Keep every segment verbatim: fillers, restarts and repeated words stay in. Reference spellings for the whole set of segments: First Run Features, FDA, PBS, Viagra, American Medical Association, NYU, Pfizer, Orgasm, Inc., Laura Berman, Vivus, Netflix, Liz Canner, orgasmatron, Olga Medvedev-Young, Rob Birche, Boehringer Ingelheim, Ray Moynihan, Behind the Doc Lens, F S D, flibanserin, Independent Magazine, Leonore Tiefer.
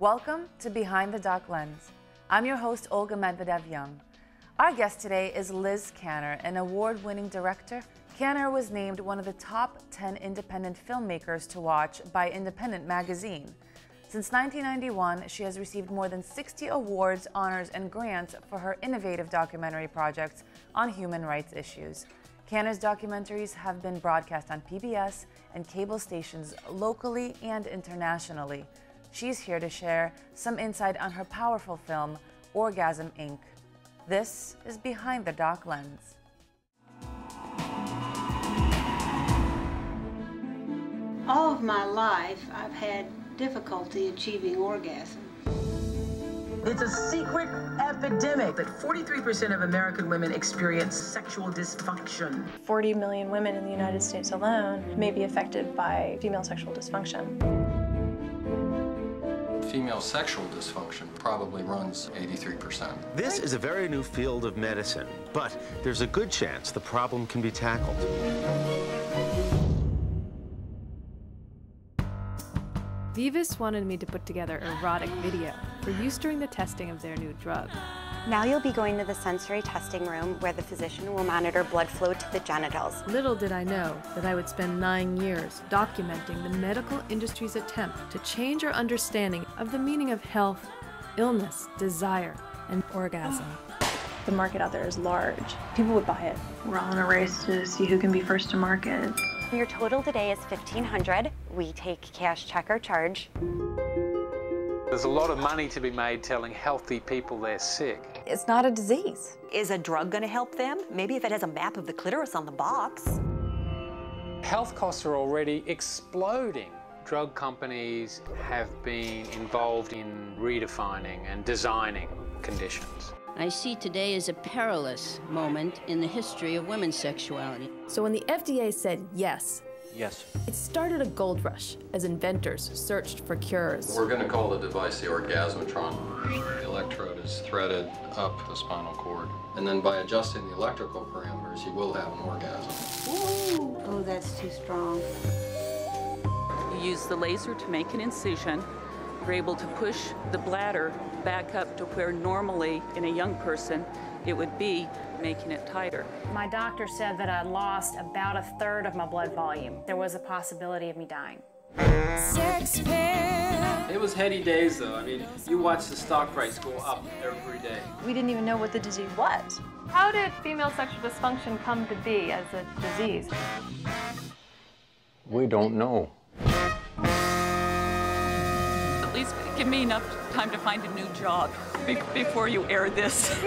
Welcome to Behind the Doc Lens. I'm your host, Olga Medvedev-Young. Our guest today is Liz Canner, an award-winning director. Canner was named one of the top ten independent filmmakers to watch by Independent Magazine. Since nineteen ninety-one, she has received more than sixty awards, honors, and grants for her innovative documentary projects on human rights issues. Canner's documentaries have been broadcast on P B S and cable stations locally and internationally. She's here to share some insight on her powerful film, Orgasm, Incorporated. This is Behind the Doc Lens. All of my life, I've had difficulty achieving orgasm. It's a secret epidemic that forty-three percent of American women experience sexual dysfunction. forty million women in the United States alone may be affected by female sexual dysfunction. Female sexual dysfunction probably runs eighty-three percent. This is a very new field of medicine, but there's a good chance the problem can be tackled. Vivus wanted me to put together erotic video for use during the testing of their new drug. Now you'll be going to the sensory testing room where the physician will monitor blood flow to the genitals. Little did I know that I would spend nine years documenting the medical industry's attempt to change our understanding of the meaning of health, illness, desire, and orgasm. The market out there is large. People would buy it. We're all in a race to see who can be first to market. Your total today is fifteen hundred dollars. We take cash, check, or charge. There's a lot of money to be made telling healthy people they're sick. It's not a disease. Is a drug going to help them? Maybe if it has a map of the clitoris on the box. Health costs are already exploding. Drug companies have been involved in redefining and designing conditions. I see today as a perilous moment in the history of women's sexuality. So when the F D A said yes, Yes. It started a gold rush as inventors searched for cures. We're going to call the device the orgasmatron. The electrode is threaded up the spinal cord, and then by adjusting the electrical parameters, you will have an orgasm. Ooh. Oh, that's too strong. You use the laser to make an incision. You're able to push the bladder back up to where normally, in a young person, it would be, making it tighter. My doctor said that I lost about a third of my blood volume. There was a possibility of me dying. Sex pill. It was heady days, though. I mean, you watch the stock price go up every day. We didn't even know what the disease was. How did female sexual dysfunction come to be as a disease? We don't know. At least give me enough time to find a new job Be before you air this.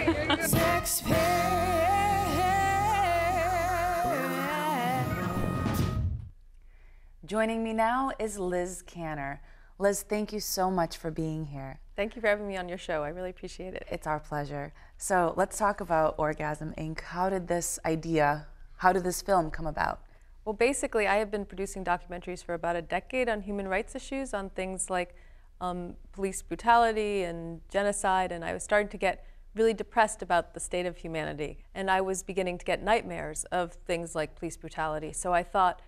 Joining me now is Liz Canner. Liz, thank you so much for being here. Thank you for having me on your show. I really appreciate it. It's our pleasure. So let's talk about Orgasm, Incorporated. How did this idea, how did this film come about? Well, basically, I have been producing documentaries for about a decade on human rights issues, on things like Um, police brutality and genocide, and I was starting to get really depressed about the state of humanity. And I was beginning to get nightmares of things like police brutality. So I thought,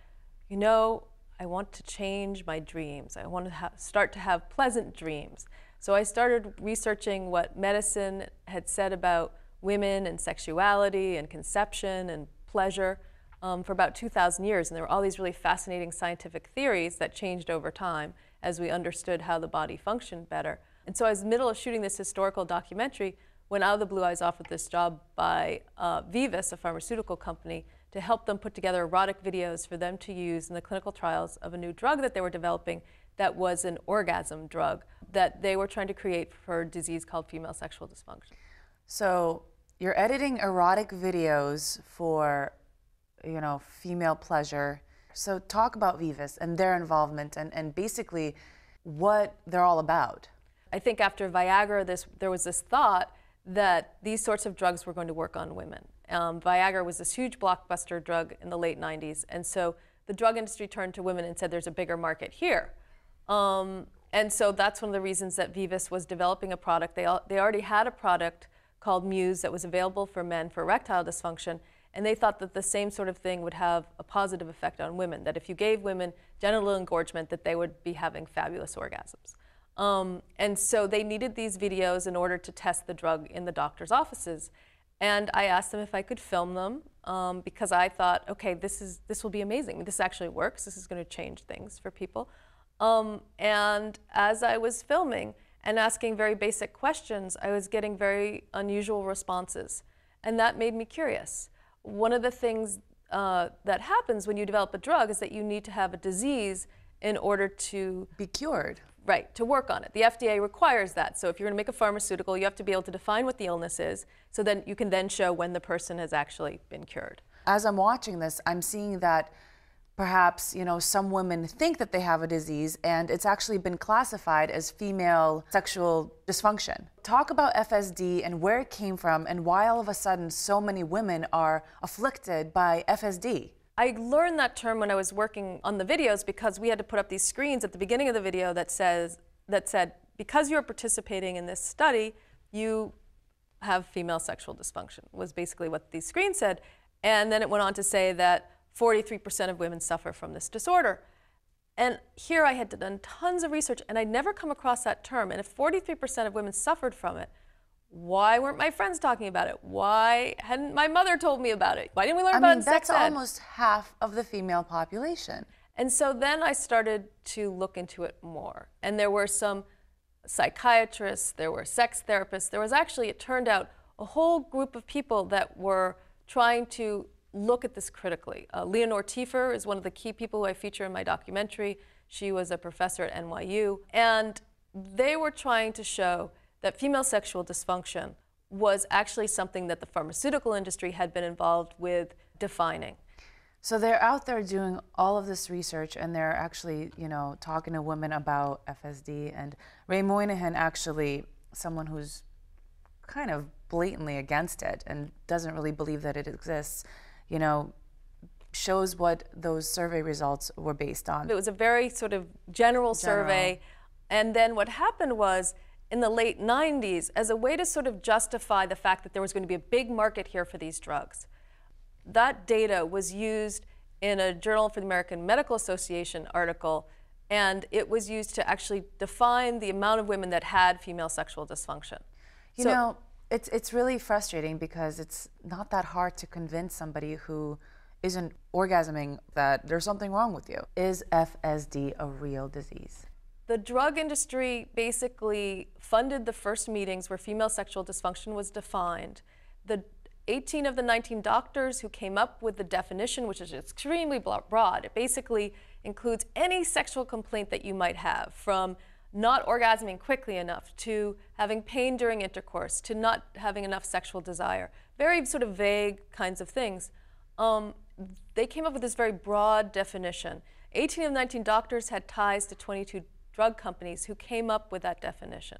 you know, I want to change my dreams. I want to ha start to have pleasant dreams. So I started researching what medicine had said about women and sexuality and conception and pleasure um, for about two thousand years. And there were all these really fascinating scientific theories that changed over time as we understood how the body functioned better. And so I was in the middle of shooting this historical documentary when out of the blue I was offered this job by uh, Vivus, a pharmaceutical company, to help them put together erotic videos for them to use in the clinical trials of a new drug that they were developing that was an orgasm drug that they were trying to create for a disease called female sexual dysfunction. So you're editing erotic videos for, you know, female pleasure. So talk about Vivus and their involvement and, and basically what they're all about. I think after Viagra, this, there was this thought that these sorts of drugs were going to work on women. Um, Viagra was this huge blockbuster drug in the late nineties, and so the drug industry turned to women and said there's a bigger market here. Um, and so that's one of the reasons that Vivus was developing a product. They, al they already had a product called Muse that was available for men for erectile dysfunction. And they thought that the same sort of thing would have a positive effect on women, that if you gave women genital engorgement, that they would be having fabulous orgasms. Um, and so they needed these videos in order to test the drug in the doctor's offices. And I asked them if I could film them um, because I thought, okay, this is this will be amazing. This actually works. This is going to change things for people. Um, and as I was filming and asking very basic questions, I was getting very unusual responses. And that made me curious. One of the things uh, that happens when you develop a drug is that you need to have a disease in order to be cured. Right, to work on it. The F D A requires that. So if you're going to make a pharmaceutical, you have to be able to define what the illness is, so then you can then show when the person has actually been cured. As I'm watching this, I'm seeing that perhaps, you know, some women think that they have a disease and it's actually been classified as female sexual dysfunction. Talk about F S D and where it came from and why all of a sudden so many women are afflicted by F S D. I learned that term when I was working on the videos because we had to put up these screens at the beginning of the video that says that said, because you're participating in this study, you have female sexual dysfunction, was basically what these screens said. And then it went on to say that forty-three percent of women suffer from this disorder. And here I had done tons of research, and I'd never come across that term. And if forty-three percent of women suffered from it, why weren't my friends talking about it? Why hadn't my mother told me about it? Why didn't we learn I about mean, it in sex ed? That's almost half of the female population. And so then I started to look into it more. And there were some psychiatrists, there were sex therapists, there was actually, it turned out, a whole group of people that were trying to look at this critically. Uh, Leonore Tiefer is one of the key people who I feature in my documentary. She was a professor at N Y U. And they were trying to show that female sexual dysfunction was actually something that the pharmaceutical industry had been involved with defining. So they're out there doing all of this research, and they're actually, you know, talking to women about F S D. And Ray Moynihan, actually, someone who's kind of blatantly against it and doesn't really believe that it exists, you know, shows what those survey results were based on. It was a very sort of general, general. survey. And then what happened was, in the late nineties, as a way to sort of justify the fact that there was going to be a big market here for these drugs, that data was used in a Journal for the American Medical Association article, and it was used to actually define the amount of women that had female sexual dysfunction. You so, know, it's, it's really frustrating because it's not that hard to convince somebody who isn't orgasming that there's something wrong with you. Is F S D a real disease? The drug industry basically funded the first meetings where female sexual dysfunction was defined. The eighteen of the nineteen doctors who came up with the definition, which is extremely broad, it basically includes any sexual complaint that you might have, from not orgasming quickly enough, to having pain during intercourse, to not having enough sexual desire, very sort of vague kinds of things. Um, they came up with this very broad definition. eighteen of the nineteen doctors had ties to twenty-two drug companies who came up with that definition.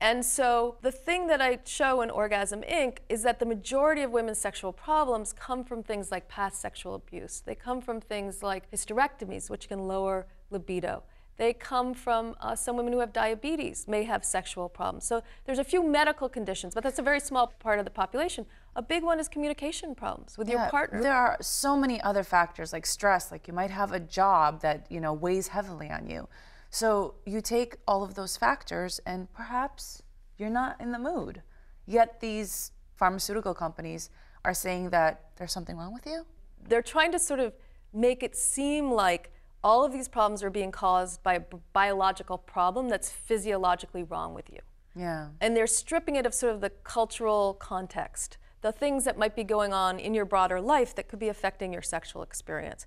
And so the thing that I show in Orgasm, Incorporated is that the majority of women's sexual problems come from things like past sexual abuse. They come from things like hysterectomies, which can lower libido. They come from uh, some women who have diabetes, may have sexual problems. So there's a few medical conditions, but that's a very small part of the population. A big one is communication problems with yeah, your partner. There are so many other factors, like stress, like you might have a job that, you know, weighs heavily on you. So you take all of those factors, and perhaps you're not in the mood. Yet these pharmaceutical companies are saying that there's something wrong with you. They're trying to sort of make it seem like all of these problems are being caused by a biological problem that's physiologically wrong with you. Yeah. And they're stripping it of sort of the cultural context, the things that might be going on in your broader life that could be affecting your sexual experience.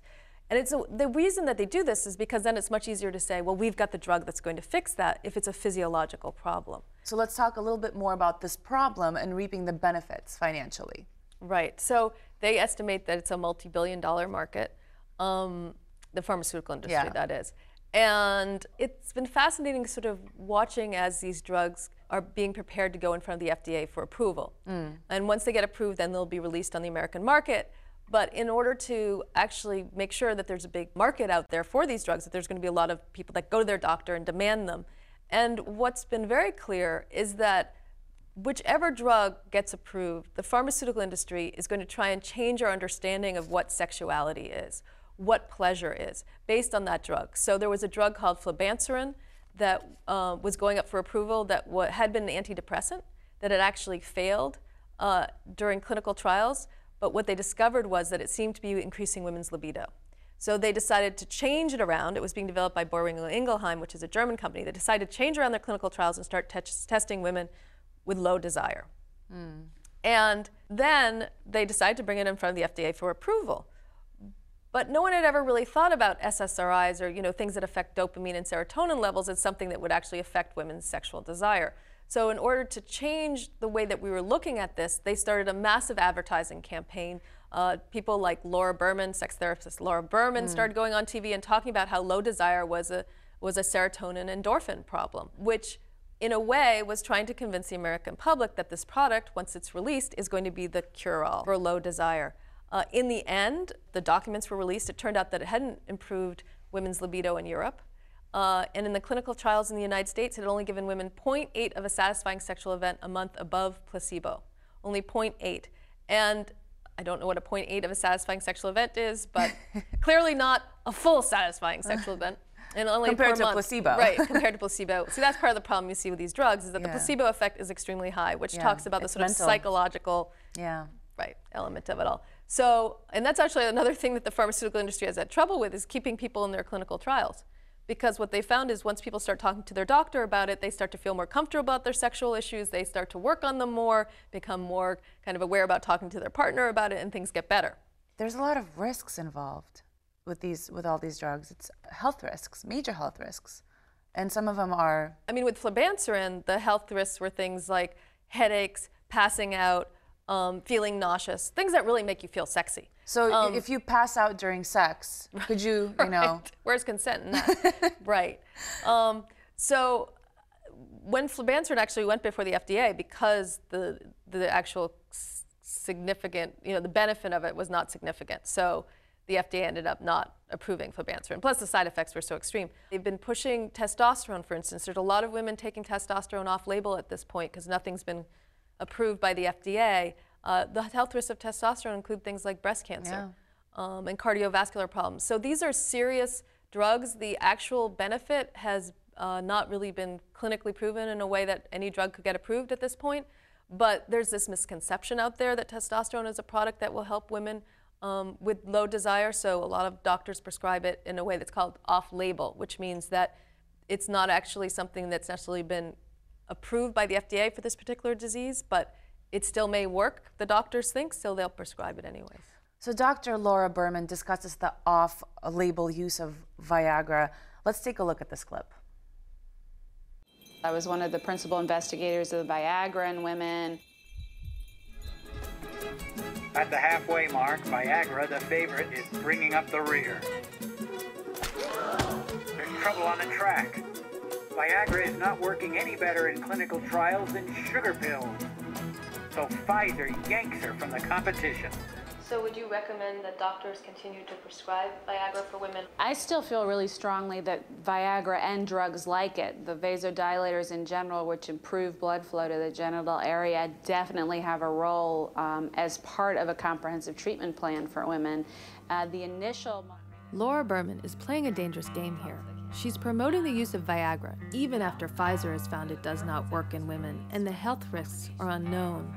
And it's a, the reason that they do this is because then it's much easier to say, well, we've got the drug that's going to fix that if it's a physiological problem. So let's talk a little bit more about this problem and reaping the benefits financially. Right. So they estimate that it's a multi-billion dollar market, um, the pharmaceutical industry, yeah. that is. And it's been fascinating sort of watching as these drugs are being prepared to go in front of the F D A for approval. Mm. And once they get approved, then they'll be released on the American market. But in order to actually make sure that there's a big market out there for these drugs, that there's going to be a lot of people that go to their doctor and demand them. And what's been very clear is that whichever drug gets approved, the pharmaceutical industry is going to try and change our understanding of what sexuality is, what pleasure is, based on that drug. So there was a drug called flibanserin that uh, was going up for approval that what had been an antidepressant, that had actually failed uh, during clinical trials. But what they discovered was that it seemed to be increasing women's libido. So they decided to change it around. It was being developed by Boehringer Ingelheim, which is a German company. They decided to change around their clinical trials and start testing women with low desire. Mm. And then they decided to bring it in front of the F D A for approval. But no one had ever really thought about S S R Is or, you know, things that affect dopamine and serotonin levels as something that would actually affect women's sexual desire. So in order to change the way that we were looking at this, they started a massive advertising campaign. Uh, people like Laura Berman, sex therapist Laura Berman, mm. started going on T V and talking about how low desire was a, was a serotonin endorphin problem, which in a way was trying to convince the American public that this product, once it's released, is going to be the cure-all for low desire. Uh, in the end, the documents were released. It turned out that it hadn't improved women's libido in Europe. Uh, and in the clinical trials in the United States, it had only given women zero point eight of a satisfying sexual event a month above placebo. Only zero point eight. And I don't know what a zero point eight of a satisfying sexual event is, but clearly not a full satisfying sexual event. And only compared to month. placebo. Right, compared to placebo. See, that's part of the problem you see with these drugs, is that yeah. the placebo effect is extremely high, which yeah. talks about the sort mental. of psychological yeah. right, element of it all. So, and that's actually another thing that the pharmaceutical industry has had trouble with, is keeping people in their clinical trials. Because what they found is once people start talking to their doctor about it, they start to feel more comfortable about their sexual issues, they start to work on them more, become more kind of aware about talking to their partner about it, and things get better. There's a lot of risks involved with these, with all these drugs. It's health risks, major health risks. And some of them are... I mean, with flibanserin, the health risks were things like headaches, passing out, Um, feeling nauseous, things that really make you feel sexy. So um, if you pass out during sex, could you, you know... Right. Where's consent in that? Right. Um, so when flibanserin actually went before the F D A, because the, the actual significant, you know, the benefit of it was not significant. So the F D A ended up not approving flibanserin. Plus the side effects were so extreme. They've been pushing testosterone, for instance. There's a lot of women taking testosterone off-label at this point because nothing's been approved by the F D A. Uh, the health risks of testosterone include things like breast cancer yeah. um, and cardiovascular problems. So these are serious drugs. The actual benefit has uh, not really been clinically proven in a way that any drug could get approved at this point. But there's this misconception out there that testosterone is a product that will help women um, with low desire. So a lot of doctors prescribe it in a way that's called off-label, which means that it's not actually something that's necessarily been approved by the F D A for this particular disease, but it still may work, the doctors think, so they'll prescribe it anyways. So Doctor Laura Berman discusses the off-label use of Viagra. Let's take a look at this clip. I was one of the principal investigators of the Viagra in women. At the halfway mark, Viagra, the favorite, is bringing up the rear. There's trouble on the track. Viagra is not working any better in clinical trials than sugar pills. So Pfizer yanks her from the competition. So would you recommend that doctors continue to prescribe Viagra for women? I still feel really strongly that Viagra and drugs like it, the vasodilators in general, which improve blood flow to the genital area, definitely have a role um, as part of a comprehensive treatment plan for women. Uh, the initial... Laura Berman is playing a dangerous game here. She's promoting the use of Viagra, even after Pfizer has found it does not work in women, and the health risks are unknown.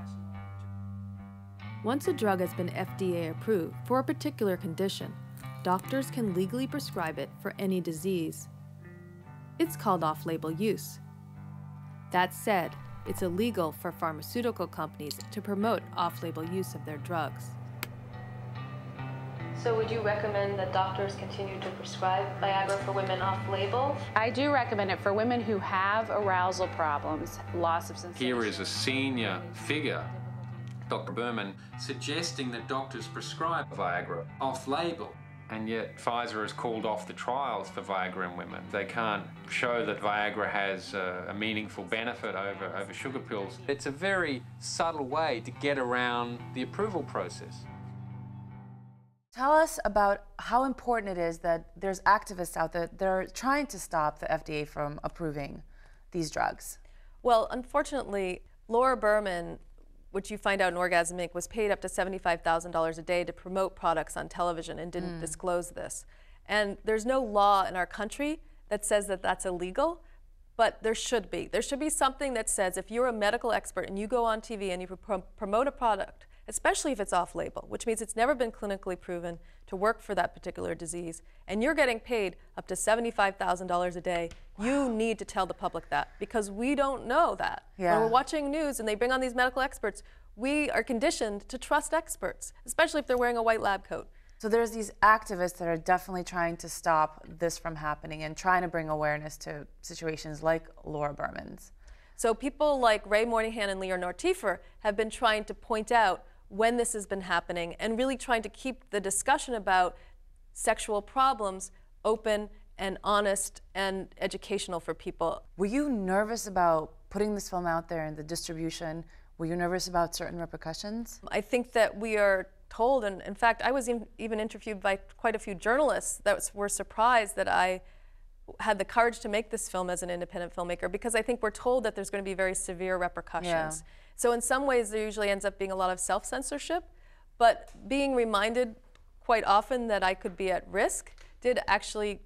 Once a drug has been F D A approved for a particular condition, doctors can legally prescribe it for any disease. It's called off-label use. That said, it's illegal for pharmaceutical companies to promote off-label use of their drugs. So would you recommend that doctors continue to prescribe Viagra for women off-label? I do recommend it for women who have arousal problems, loss of sensation. Here is a senior figure, Doctor Berman, suggesting that doctors prescribe Viagra off-label. And yet Pfizer has called off the trials for Viagra in women. They can't show that Viagra has a, a meaningful benefit over, over sugar pills. It's a very subtle way to get around the approval process. Tell us about how important it is that there's activists out there that are trying to stop the F D A from approving these drugs. Well, unfortunately, Laura Berman, which you find out in Orgasm, Incorporated, was paid up to seventy-five thousand dollars a day to promote products on television and didn't mm. disclose this. And there's no law in our country that says that that's illegal, But there should be. There should be something that says if you're a medical expert and you go on T V and you pro promote a product, especially if it's off-label, which means it's never been clinically proven to work for that particular disease, and you're getting paid up to seventy-five thousand dollars a day, wow. you need to tell the public that, because we don't know that. Yeah. When we're watching news and they bring on these medical experts, we are conditioned to trust experts, especially if they're wearing a white lab coat. So there's these activists that are definitely trying to stop this from happening and trying to bring awareness to situations like Laura Berman's. So people like Ray Moynihan and Leonore Tiefer have been trying to point out when this has been happening and really trying to keep the discussion about sexual problems open and honest and educational for people. Were you nervous about putting this film out there and the distribution? Were you nervous about certain repercussions? I think that we are told, and in fact, I was even interviewed by quite a few journalists that were surprised that I had the courage to make this film as an independent filmmaker, because I think we're told that there's going to be very severe repercussions. Yeah. So in some ways, there usually ends up being a lot of self-censorship, but being reminded quite often that I could be at risk did actually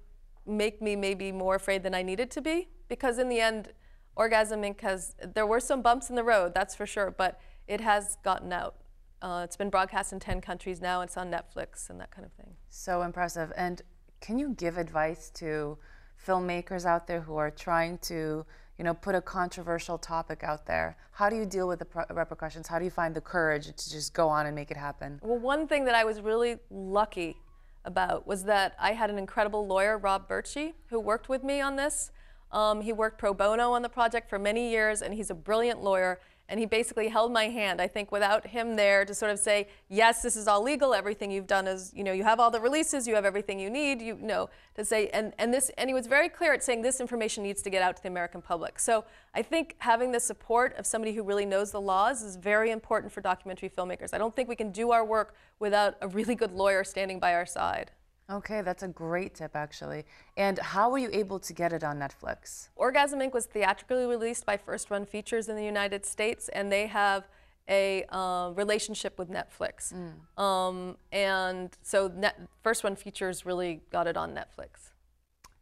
make me maybe more afraid than I needed to be, because in the end, Orgasm, Incorporated has, there were some bumps in the road, that's for sure, but it has gotten out. Uh, it's been broadcast in ten countries now. It's on Netflix and that kind of thing. So impressive. And can you give advice to filmmakers out there who are trying to, you know, put a controversial topic out there? How do you deal with the repercussions? How do you find the courage to just go on and make it happen? Well, one thing that I was really lucky about was that I had an incredible lawyer, Rob Birche, who worked with me on this. Um, he worked pro bono on the project for many years, and he's a brilliant lawyer. And he basically held my hand, I think, without him there to sort of say, yes, this is all legal, everything you've done is, you know, you have all the releases, you have everything you need, you know, to say, and, and this, and he was very clear at saying this information needs to get out to the American public. So I think having the support of somebody who really knows the laws is very important for documentary filmmakers. I don't think we can do our work without a really good lawyer standing by our side. Okay, that's a great tip, actually. And how were you able to get it on Netflix? Orgasm, Incorporated was theatrically released by First Run Features in the United States, and they have a uh, relationship with Netflix. Mm. Um, and so Net First Run Features really got it on Netflix.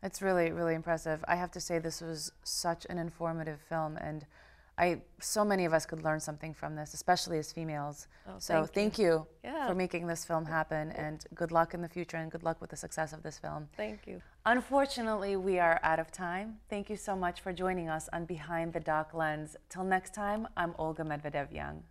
It's really, really impressive. I have to say this was such an informative film, and I, so many of us could learn something from this, especially as females. Oh, so thank you, thank you yeah. for making this film happen, and good luck in the future, and good luck with the success of this film. Thank you. Unfortunately, we are out of time. Thank you so much for joining us on Behind the Doc Lens. Till next time, I'm Olga Medvedev-Young.